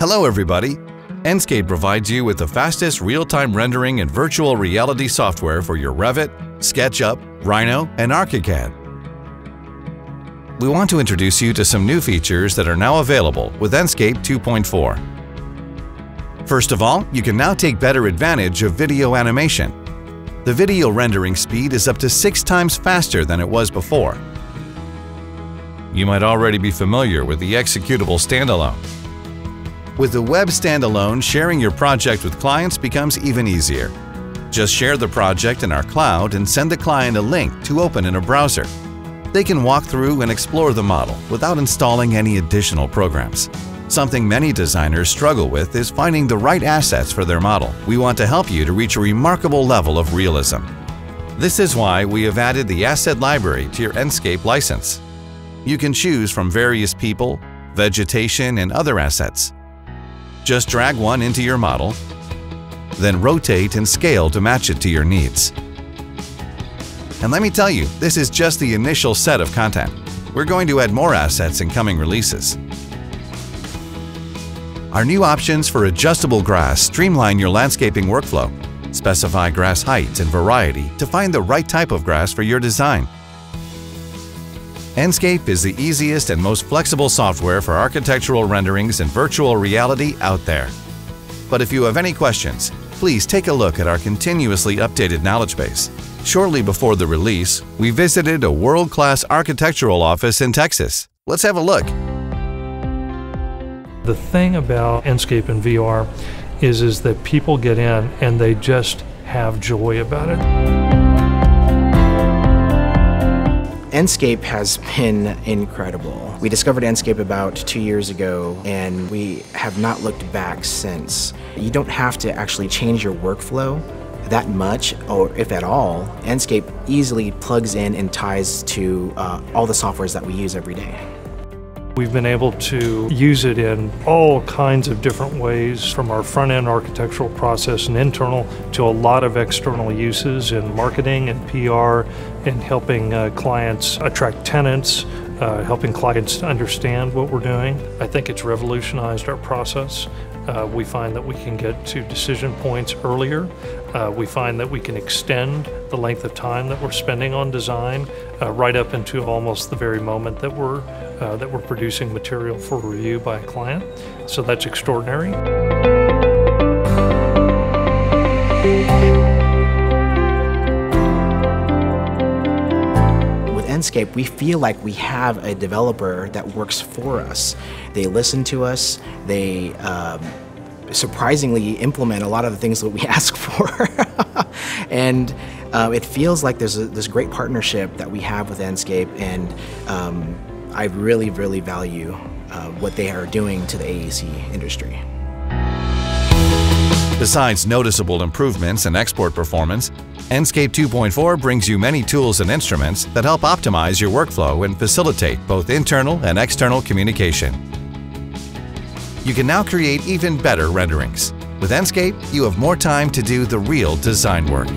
Hello everybody! Enscape provides you with the fastest real-time rendering and virtual reality software for your Revit, SketchUp, Rhino, and ArchiCAD. We want to introduce you to some new features that are now available with Enscape 2.4. First of all, you can now take better advantage of video animation. The video rendering speed is up to 6 times faster than it was before. You might already be familiar with the executable standalone. With the web standalone, sharing your project with clients becomes even easier. Just share the project in our cloud and send the client a link to open in a browser. They can walk through and explore the model without installing any additional programs. Something many designers struggle with is finding the right assets for their model. We want to help you to reach a remarkable level of realism. This is why we have added the asset library to your Enscape license. You can choose from various people, vegetation, and other assets. Just drag one into your model, then rotate and scale to match it to your needs. And let me tell you, this is just the initial set of content. We're going to add more assets in coming releases. Our new options for adjustable grass streamline your landscaping workflow. Specify grass heights and variety to find the right type of grass for your design. Enscape is the easiest and most flexible software for architectural renderings and virtual reality out there. But if you have any questions, please take a look at our continuously updated knowledge base. Shortly before the release, we visited a world-class architectural office in Texas. Let's have a look. The thing about Enscape and VR is that people get in and they just have joy about it. Enscape has been incredible. We discovered Enscape about 2 years ago, and we have not looked back since. You don't have to actually change your workflow that much, or if at all. Enscape easily plugs in and ties to all the softwares that we use every day. We've been able to use it in all kinds of different ways, from our front-end architectural process and internal to a lot of external uses in marketing and PR, and helping clients attract tenants, helping clients understand what we're doing. I think it's revolutionized our process. We find that we can get to decision points earlier. We find that we can extend the length of time that we're spending on design right up into almost the very moment that we're producing material for review by a client. So that's extraordinary. With Enscape, we feel like we have a developer that works for us. They listen to us, they surprisingly implement a lot of the things that we ask for. And it feels like there's this great partnership that we have with Enscape, and I really, really value what they are doing to the AEC industry. Besides noticeable improvements in export performance, Enscape 2.4 brings you many tools and instruments that help optimize your workflow and facilitate both internal and external communication. You can now create even better renderings. With Enscape, you have more time to do the real design work.